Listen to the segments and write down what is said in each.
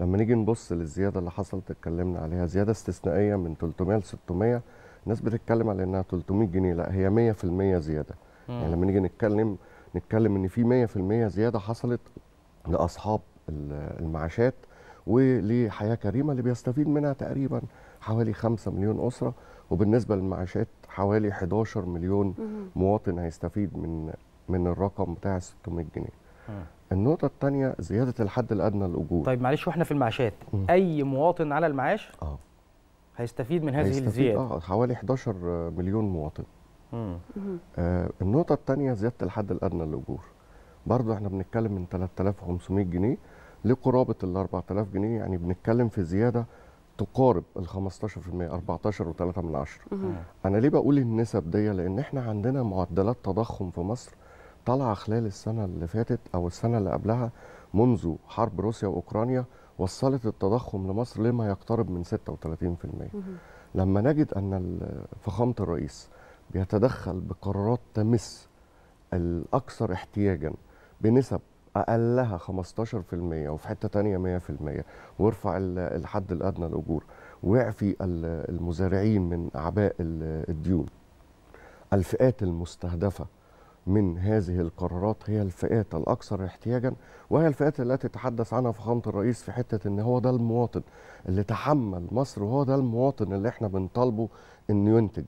لما نيجي نبص للزياده اللي حصلت اتكلمنا عليها، زياده استثنائيه من 300 ل 600، الناس بتتكلم على انها 300 جنيه، لا هي 100% زياده. يعني لما نيجي نتكلم ان في 100% زياده حصلت لاصحاب المعاشات ولحياه كريمه اللي بيستفيد منها تقريبا حوالي 5 مليون اسره، وبالنسبه للمعاشات حوالي 11 مليون مواطن هيستفيد من الرقم بتاع 600 جنيه. النقطة الثانية زيادة الحد الأدنى للأجور. طيب معلش، واحنا في المعاشات أي مواطن على المعاش هيستفيد من هذه الزيادة؟ حوالي 11 مليون مواطن. النقطة الثانية زيادة الحد الأدنى للأجور. برضه احنا بنتكلم من 3500 جنيه لقرابة ال 4000 جنيه، يعني بنتكلم في زيادة تقارب ال 15%، 14.3%. أنا ليه بقول النسب دي؟ لأن احنا عندنا معدلات تضخم في مصر طلع خلال السنة اللي فاتت أو السنة اللي قبلها منذ حرب روسيا وأوكرانيا، وصلت التضخم لمصر لما يقترب من 36%. لما نجد أن فخامة الرئيس بيتدخل بقرارات تمس الأكثر احتياجا بنسب أقلها 15%، وفي حتة تانية 100%، ويرفع الحد الأدنى للأجور، ويعفي المزارعين من أعباء الديون. الفئات المستهدفة من هذه القرارات هي الفئات الأكثر احتياجا، وهي الفئات التي تتحدث عنها فخامة الرئيس في حتة إن هو ده المواطن اللي تحمل مصر، وهو ده المواطن اللي احنا بنطالبه إنه ينتج.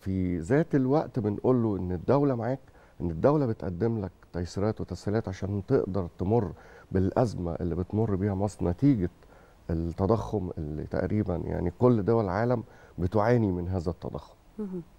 في ذات الوقت بنقول له إن الدولة معاك، إن الدولة بتقدم لك تيسيرات وتسهيلات عشان تقدر تمر بالأزمة اللي بتمر بيها مصر نتيجة التضخم اللي تقريبا يعني كل دول العالم بتعاني من هذا التضخم.